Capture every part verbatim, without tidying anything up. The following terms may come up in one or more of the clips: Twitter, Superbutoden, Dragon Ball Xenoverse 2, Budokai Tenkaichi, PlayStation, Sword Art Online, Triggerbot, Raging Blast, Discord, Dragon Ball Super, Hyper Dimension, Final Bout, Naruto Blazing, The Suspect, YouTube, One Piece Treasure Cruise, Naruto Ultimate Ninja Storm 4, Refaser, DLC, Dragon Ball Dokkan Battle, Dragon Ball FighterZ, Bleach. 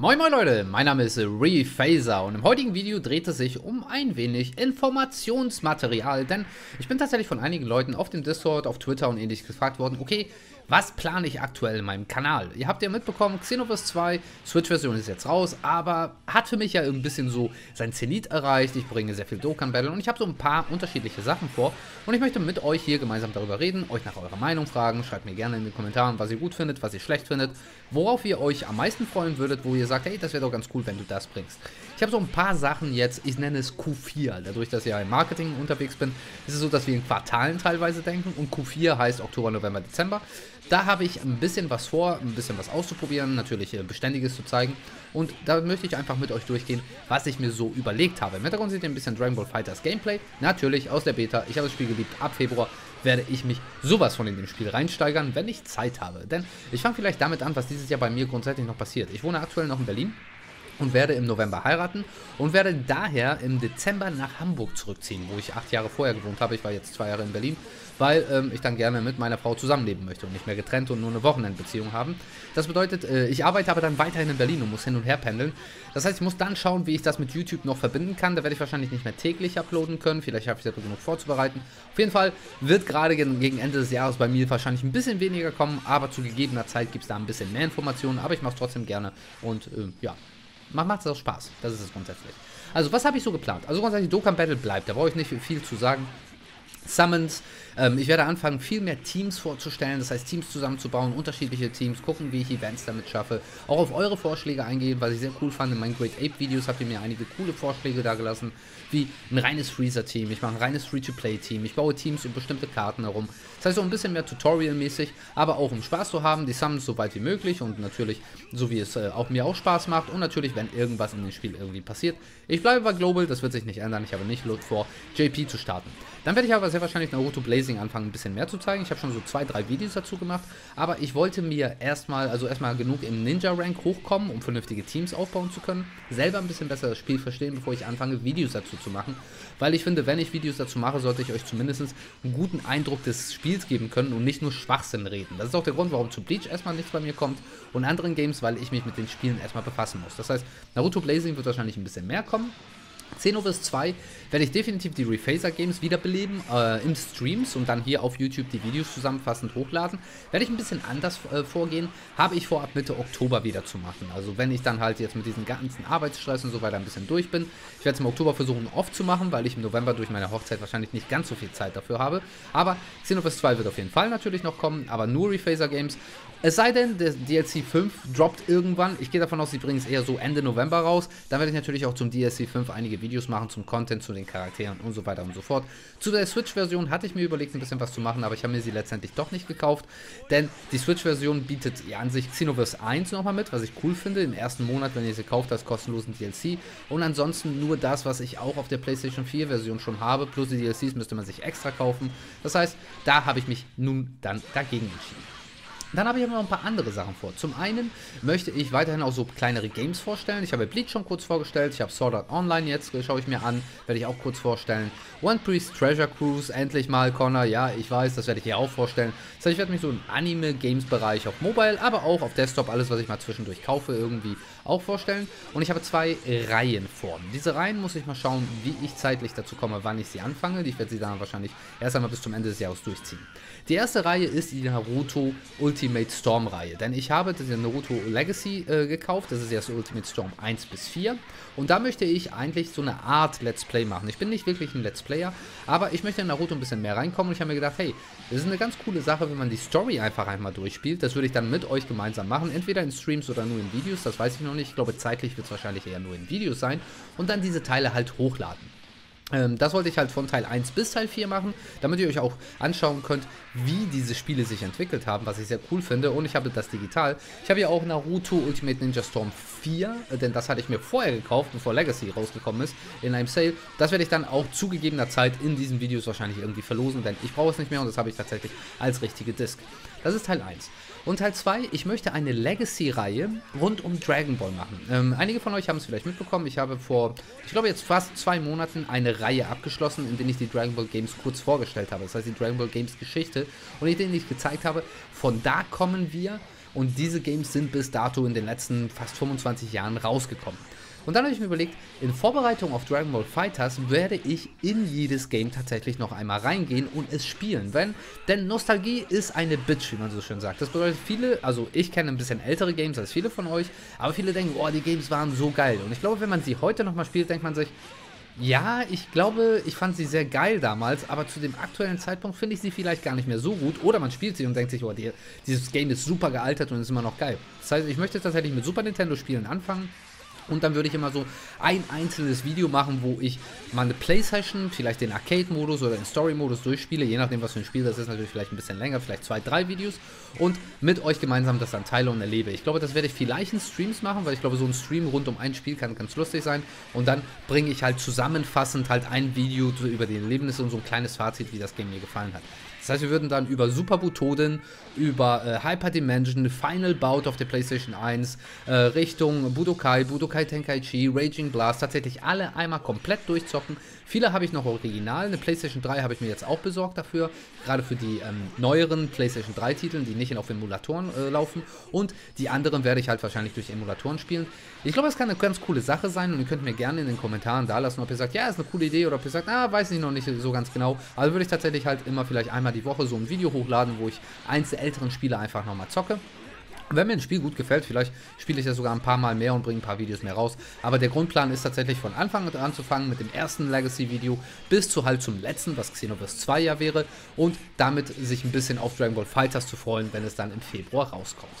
Moin moin Leute, mein Name ist Refaser und im heutigen Video dreht es sich um ein wenig Informationsmaterial, denn ich bin tatsächlich von einigen Leuten auf dem Discord, auf Twitter und ähnliches gefragt worden, okay, was plane ich aktuell in meinem Kanal? Ihr habt ja mitbekommen, Xenoverse zwei, Switch-Version ist jetzt raus, aber hat für mich ja ein bisschen so sein Zenit erreicht, ich bringe sehr viel Dokkan Battle und ich habe so ein paar unterschiedliche Sachen vor und ich möchte mit euch hier gemeinsam darüber reden, euch nach eurer Meinung fragen, schreibt mir gerne in den Kommentaren, was ihr gut findet, was ihr schlecht findet, worauf ihr euch am meisten freuen würdet, wo ihr sagt, hey, das wäre doch ganz cool, wenn du das bringst. Ich habe so ein paar Sachen jetzt, ich nenne es Q vier, dadurch, dass ich ja im Marketing unterwegs bin, ist es so, dass wir in Quartalen teilweise denken und Q vier heißt Oktober, November, Dezember. Da habe ich ein bisschen was vor, ein bisschen was auszuprobieren, natürlich Beständiges zu zeigen und da möchte ich einfach mit euch durchgehen, was ich mir so überlegt habe. Im Hintergrund seht ihr ein bisschen Dragon Ball FighterZ Gameplay, natürlich aus der Beta, ich habe das Spiel geliebt, ab Februar werde ich mich sowas von in dem Spiel reinsteigern, wenn ich Zeit habe, denn ich fange vielleicht damit an, was dieses Jahr bei mir grundsätzlich noch passiert. Ich wohne aktuell noch in Berlin und werde im November heiraten und werde daher im Dezember nach Hamburg zurückziehen, wo ich acht Jahre vorher gewohnt habe. Ich war jetzt zwei Jahre in Berlin, weil ähm, ich dann gerne mit meiner Frau zusammenleben möchte und nicht mehr getrennt und nur eine Wochenendbeziehung haben. Das bedeutet, äh, ich arbeite aber dann weiterhin in Berlin und muss hin und her pendeln. Das heißt, ich muss dann schauen, wie ich das mit YouTube noch verbinden kann. Da werde ich wahrscheinlich nicht mehr täglich uploaden können. Vielleicht habe ich das genug vorzubereiten. Auf jeden Fall wird gerade gegen Ende des Jahres bei mir wahrscheinlich ein bisschen weniger kommen, aber zu gegebener Zeit gibt es da ein bisschen mehr Informationen, aber ich mache es trotzdem gerne und äh, ja, macht es auch Spaß. Das ist es grundsätzlich. Also, was habe ich so geplant? Also, grundsätzlich, Dokkan Battle bleibt. Da brauche ich nicht viel zu sagen. Summons. Ähm, ich werde anfangen, viel mehr Teams vorzustellen. Das heißt, Teams zusammenzubauen, unterschiedliche Teams, gucken, wie ich Events damit schaffe. Auch auf eure Vorschläge eingehen, was ich sehr cool fand. In meinen Great Ape Videos habt ihr mir einige coole Vorschläge da gelassen, wie ein reines Freezer-Team. Ich mache ein reines Free-to-Play-Team. Ich baue Teams um bestimmte Karten herum. Das heißt, so ein bisschen mehr Tutorial-mäßig, aber auch um Spaß zu haben. Die Summons so weit wie möglich und natürlich, so wie es äh, auch mir auch Spaß macht. Und natürlich, wenn irgendwas in dem Spiel irgendwie passiert. Ich bleibe bei Global, das wird sich nicht ändern. Ich habe nicht vor, J P zu starten. Dann werde ich aber sehr wahrscheinlich Naruto Blazing anfangen, ein bisschen mehr zu zeigen. Ich habe schon so zwei, drei Videos dazu gemacht, aber ich wollte mir erstmal, also erstmal genug im Ninja-Rank hochkommen, um vernünftige Teams aufbauen zu können, selber ein bisschen besser das Spiel verstehen, bevor ich anfange, Videos dazu zu machen, weil ich finde, wenn ich Videos dazu mache, sollte ich euch zumindest einen guten Eindruck des Spiels geben können und nicht nur Schwachsinn reden. Das ist auch der Grund, warum zu Bleach erstmal nichts bei mir kommt und anderen Games, weil ich mich mit den Spielen erstmal befassen muss. Das heißt, Naruto Blazing wird wahrscheinlich ein bisschen mehr kommen. Xenoverse zwei werde ich definitiv die Refaser Games wiederbeleben äh, im Streams und dann hier auf YouTube die Videos zusammenfassend hochladen. Werde ich ein bisschen anders äh, vorgehen, habe ich vor, ab Mitte Oktober wieder zu machen. Also wenn ich dann halt jetzt mit diesem ganzen Arbeitsstress und so weiter ein bisschen durch bin. Ich werde es im Oktober versuchen off zu machen, weil ich im November durch meine Hochzeit wahrscheinlich nicht ganz so viel Zeit dafür habe. Aber Xenoverse zwei wird auf jeden Fall natürlich noch kommen, aber nur Refaser Games. Es sei denn, der D L C fünf droppt irgendwann. Ich gehe davon aus, sie bringen es eher so Ende November raus. Dann werde ich natürlich auch zum D L C fünf einige Videos machen, zum Content, zu den Charakteren und so weiter und so fort. Zu der Switch-Version hatte ich mir überlegt, ein bisschen was zu machen, aber ich habe mir sie letztendlich doch nicht gekauft, denn die Switch-Version bietet ja an sich Xenoverse eins nochmal mit, was ich cool finde. Im ersten Monat, wenn ihr sie kauft, das kostenlosen D L C und ansonsten nur das, was ich auch auf der PlayStation vier Version schon habe, plus die D L Cs müsste man sich extra kaufen. Das heißt, da habe ich mich nun dann dagegen entschieden. Dann habe ich aber noch ein paar andere Sachen vor. Zum einen möchte ich weiterhin auch so kleinere Games vorstellen. Ich habe Bleach schon kurz vorgestellt. Ich habe Sword Art Online jetzt, schaue ich mir an. Werde ich auch kurz vorstellen. One Piece Treasure Cruise, endlich mal, Connor. Ja, ich weiß, das werde ich hier auch vorstellen. Das heißt, ich werde mich so im Anime-Games-Bereich auf Mobile, aber auch auf Desktop, alles, was ich mal zwischendurch kaufe, irgendwie auch vorstellen. Und ich habe zwei Reihen vor. Diese Reihen muss ich mal schauen, wie ich zeitlich dazu komme, wann ich sie anfange. Ich werde sie dann wahrscheinlich erst einmal bis zum Ende des Jahres durchziehen. Die erste Reihe ist die Naruto Ultimate Ultimate Storm Reihe, denn ich habe diese Naruto Legacy äh, gekauft, das ist erst Ultimate Storm eins bis vier und da möchte ich eigentlich so eine Art Let's Play machen. Ich bin nicht wirklich ein Let's Player, aber ich möchte in Naruto ein bisschen mehr reinkommen und ich habe mir gedacht, hey, das ist eine ganz coole Sache, wenn man die Story einfach einmal durchspielt, das würde ich dann mit euch gemeinsam machen, entweder in Streams oder nur in Videos, das weiß ich noch nicht, ich glaube zeitlich wird es wahrscheinlich eher nur in Videos sein und dann diese Teile halt hochladen. Das wollte ich halt von Teil eins bis Teil vier machen, damit ihr euch auch anschauen könnt, wie diese Spiele sich entwickelt haben, was ich sehr cool finde und ich habe das digital. Ich habe ja auch Naruto Ultimate Ninja Storm vier, denn das hatte ich mir vorher gekauft, bevor Legacy rausgekommen ist, in einem Sale. Das werde ich dann auch zu gegebener Zeit in diesen Videos wahrscheinlich irgendwie verlosen, denn ich brauche es nicht mehr und das habe ich tatsächlich als richtige Disc. Das ist Teil eins. Und Teil zwei, ich möchte eine Legacy-Reihe rund um Dragon Ball machen. Ähm, einige von euch haben es vielleicht mitbekommen, ich habe vor, ich glaube jetzt fast zwei Monaten eine Reihe abgeschlossen, in der ich die Dragon Ball Games kurz vorgestellt habe. Das heißt die Dragon Ball Games Geschichte und in denen ich gezeigt habe, von da kommen wir. Und diese Games sind bis dato in den letzten fast fünfundzwanzig Jahren rausgekommen. Und dann habe ich mir überlegt, in Vorbereitung auf Dragon Ball FighterZ werde ich in jedes Game tatsächlich noch einmal reingehen und es spielen. Wenn, denn Nostalgie ist eine Bitch, wie man so schön sagt. Das bedeutet, viele, also ich kenne ein bisschen ältere Games als viele von euch, aber viele denken, oh, die Games waren so geil. Und ich glaube, wenn man sie heute nochmal spielt, denkt man sich, ja, ich glaube, ich fand sie sehr geil damals, aber zu dem aktuellen Zeitpunkt finde ich sie vielleicht gar nicht mehr so gut. Oder man spielt sie und denkt sich, oh, die, dieses Game ist super gealtert und ist immer noch geil. Das heißt, ich möchte tatsächlich mit Super Nintendo-Spielen anfangen. Und dann würde ich immer so ein einzelnes Video machen, wo ich mal eine Play-Session, vielleicht den Arcade-Modus oder den Story-Modus durchspiele, je nachdem, was für ein Spiel das ist, natürlich vielleicht ein bisschen länger, vielleicht zwei, drei Videos, und mit euch gemeinsam das dann teile und erlebe. Ich glaube, das werde ich vielleicht in Streams machen, weil ich glaube, so ein Stream rund um ein Spiel kann ganz lustig sein, und dann bringe ich halt zusammenfassend halt ein Video über die Erlebnisse und so ein kleines Fazit, wie das Game mir gefallen hat. Das heißt, wir würden dann über Superbutoden, über äh, Hyper Dimension, Final Bout auf der PlayStation eins, äh, Richtung Budokai, Budokai Tenkaichi, Raging Blast, tatsächlich alle einmal komplett durchzocken. Viele habe ich noch original, eine PlayStation drei habe ich mir jetzt auch besorgt dafür, gerade für die ähm, neueren PlayStation drei Titeln, die nicht auf Emulatoren äh, laufen, und die anderen werde ich halt wahrscheinlich durch Emulatoren spielen. Ich glaube, das kann eine ganz coole Sache sein, und ihr könnt mir gerne in den Kommentaren da lassen, ob ihr sagt, ja, ist eine coole Idee, oder ob ihr sagt, ah, weiß ich noch nicht so ganz genau. Also würde ich tatsächlich halt immer vielleicht einmal die Woche so ein Video hochladen, wo ich eins der älteren Spiele einfach nochmal zocke. Wenn mir ein Spiel gut gefällt, vielleicht spiele ich das sogar ein paar Mal mehr und bringe ein paar Videos mehr raus. Aber der Grundplan ist tatsächlich von Anfang an anzufangen mit dem ersten Legacy-Video bis zu halt zum letzten, was Xenoverse zwei ja wäre. Und damit sich ein bisschen auf Dragon Ball FighterZ zu freuen, wenn es dann im Februar rauskommt.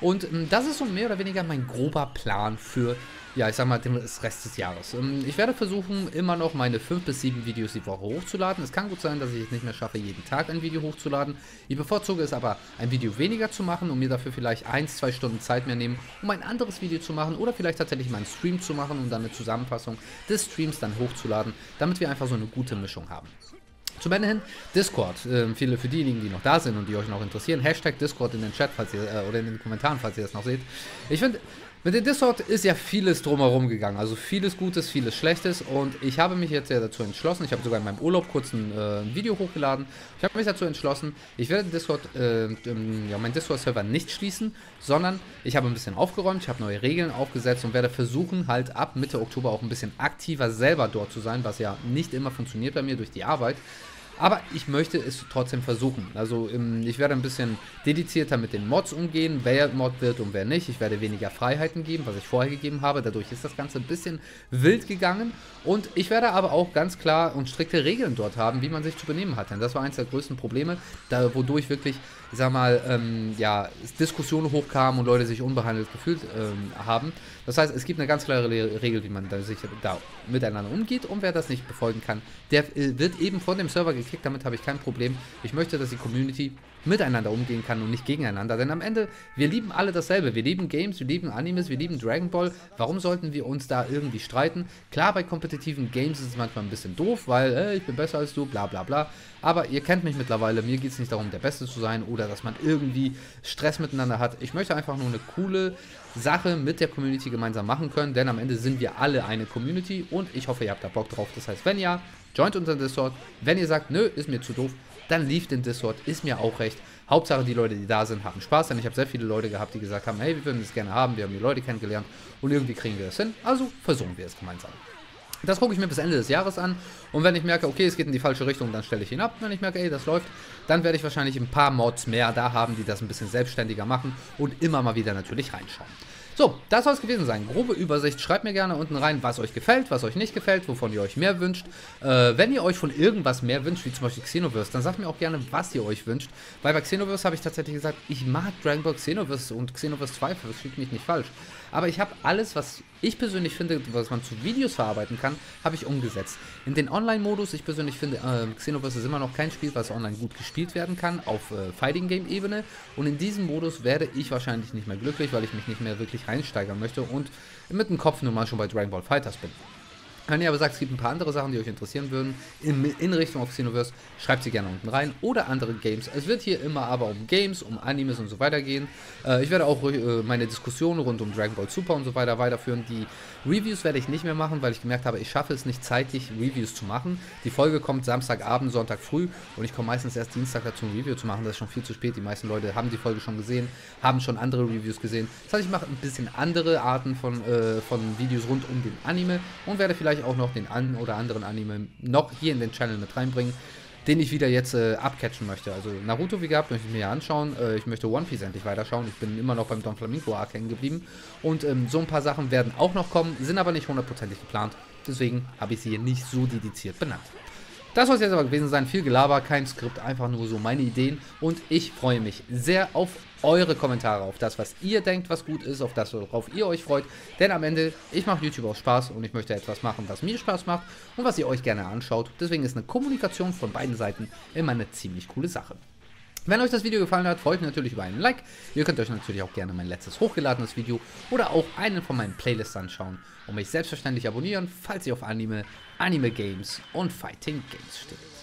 Und das ist so mehr oder weniger mein grober Plan für, ja, ich sag mal, den Rest des Jahres. Ich werde versuchen, immer noch meine fünf bis sieben Videos die Woche hochzuladen. Es kann gut sein, dass ich es nicht mehr schaffe, jeden Tag ein Video hochzuladen. Ich bevorzuge es aber, ein Video weniger zu machen und mir dafür vielleicht ein bis zwei Stunden Zeit mehr nehmen, um ein anderes Video zu machen oder vielleicht tatsächlich mal einen Stream zu machen und dann eine Zusammenfassung des Streams dann hochzuladen, damit wir einfach so eine gute Mischung haben. Zum Ende hin, Discord, äh, viele für diejenigen, die noch da sind und die euch noch interessieren, Hashtag Discord in den Chat, falls ihr, äh, oder in den Kommentaren, falls ihr das noch seht. Ich finde, mit dem Discord ist ja vieles drumherum gegangen, also vieles Gutes, vieles Schlechtes, und ich habe mich jetzt ja dazu entschlossen, ich habe sogar in meinem Urlaub kurz ein, äh, ein Video hochgeladen, ich habe mich dazu entschlossen, ich werde Discord, äh, ähm, ja, meinen Discord-Server nicht schließen, sondern ich habe ein bisschen aufgeräumt, ich habe neue Regeln aufgesetzt und werde versuchen, halt ab Mitte Oktober auch ein bisschen aktiver selber dort zu sein, was ja nicht immer funktioniert bei mir durch die Arbeit. Aber ich möchte es trotzdem versuchen. Also ich werde ein bisschen dedizierter mit den Mods umgehen, wer Mod wird und wer nicht. Ich werde weniger Freiheiten geben, was ich vorher gegeben habe. Dadurch ist das Ganze ein bisschen wild gegangen. Und ich werde aber auch ganz klar und strikte Regeln dort haben, wie man sich zu benehmen hat. Denn das war eines der größten Probleme, da, wodurch wirklich, ich sag mal, ähm, ja, Diskussionen hochkamen und Leute sich unbehandelt gefühlt ähm, haben. Das heißt, es gibt eine ganz klare Regel, wie man da sich da miteinander umgeht. Und wer das nicht befolgen kann, der äh, wird eben von dem Server gekriegt. Damit habe ich kein Problem. Ich möchte, dass die Community miteinander umgehen kann und nicht gegeneinander. Denn am Ende, wir lieben alle dasselbe. Wir lieben Games, wir lieben Animes, wir lieben Dragon Ball. Warum sollten wir uns da irgendwie streiten? Klar, bei kompetitiven Games ist es manchmal ein bisschen doof, weil äh, ich bin besser als du, bla bla bla. Aber ihr kennt mich mittlerweile. Mir geht es nicht darum, der Beste zu sein oder dass man irgendwie Stress miteinander hat. Ich möchte einfach nur eine coole Sache mit der Community gemeinsam machen können. Denn am Ende sind wir alle eine Community und ich hoffe, ihr habt da Bock drauf. Das heißt, wenn ja, joint unseren Discord. Wenn ihr sagt, nö, ist mir zu doof, dann lief den Discord, ist mir auch recht. Hauptsache, die Leute, die da sind, haben Spaß. Denn ich habe sehr viele Leute gehabt, die gesagt haben, hey, wir würden das gerne haben, wir haben die Leute kennengelernt und irgendwie kriegen wir das hin. Also versuchen wir es gemeinsam. Das gucke ich mir bis Ende des Jahres an, und wenn ich merke, okay, es geht in die falsche Richtung, dann stelle ich ihn ab. Wenn ich merke, ey, das läuft, dann werde ich wahrscheinlich ein paar Mods mehr da haben, die das ein bisschen selbstständiger machen und immer mal wieder natürlich reinschauen. So, das soll es gewesen sein. Grobe Übersicht. Schreibt mir gerne unten rein, was euch gefällt, was euch nicht gefällt, wovon ihr euch mehr wünscht. Äh, wenn ihr euch von irgendwas mehr wünscht, wie zum Beispiel Xenoverse, dann sagt mir auch gerne, was ihr euch wünscht. Weil bei Xenoverse habe ich tatsächlich gesagt, ich mag Dragon Ball Xenoverse und Xenoverse zwei, versteht mich nicht falsch. Aber ich habe alles, was ich persönlich finde, was man zu Videos verarbeiten kann, habe ich umgesetzt. In den Online-Modus, ich persönlich finde, äh, Xenoverse ist immer noch kein Spiel, was online gut gespielt werden kann, auf äh, Fighting-Game-Ebene. Und in diesem Modus werde ich wahrscheinlich nicht mehr glücklich, weil ich mich nicht mehr wirklich reinsteigern möchte und mit dem Kopf nun mal schon bei Dragon Ball FighterZ bin. Wenn ihr aber sagt, es gibt ein paar andere Sachen, die euch interessieren würden, in, in Richtung auf Xenoverse, schreibt sie gerne unten rein. Oder andere Games. Es wird hier immer aber um Games, um Animes und so weiter gehen. Äh, ich werde auch äh, meine Diskussionen rund um Dragon Ball Super und so weiter weiterführen. Die Reviews werde ich nicht mehr machen, weil ich gemerkt habe, ich schaffe es nicht zeitig, Reviews zu machen. Die Folge kommt Samstagabend, Sonntag früh und ich komme meistens erst Dienstag dazu, ein Review zu machen. Das ist schon viel zu spät. Die meisten Leute haben die Folge schon gesehen, haben schon andere Reviews gesehen. Das heißt, ich mache ein bisschen andere Arten von, äh, von Videos rund um den Anime und werde vielleicht auch noch den einen oder anderen Anime noch hier in den Channel mit reinbringen, den ich wieder jetzt äh, abcatchen möchte. Also Naruto, wie gehabt, möchte ich mir ja anschauen. Äh, ich möchte One Piece endlich weiterschauen. Ich bin immer noch beim Donflamingo-Arc hängen geblieben. Und ähm, so ein paar Sachen werden auch noch kommen, sind aber nicht hundertprozentig geplant. Deswegen habe ich sie hier nicht so dediziert benannt. Das soll es jetzt aber gewesen sein. Viel Gelaber, kein Skript, einfach nur so meine Ideen. Und ich freue mich sehr auf eure Kommentare, auf das, was ihr denkt, was gut ist, auf das, worauf ihr euch freut. Denn am Ende, ich mache YouTube aus Spaß und ich möchte etwas machen, was mir Spaß macht und was ihr euch gerne anschaut. Deswegen ist eine Kommunikation von beiden Seiten immer eine ziemlich coole Sache. Wenn euch das Video gefallen hat, freut mich natürlich über einen Like. Ihr könnt euch natürlich auch gerne mein letztes hochgeladenes Video oder auch einen von meinen Playlists anschauen und mich selbstverständlich abonnieren, falls ihr auf Anime, Anime Games und Fighting Games steht.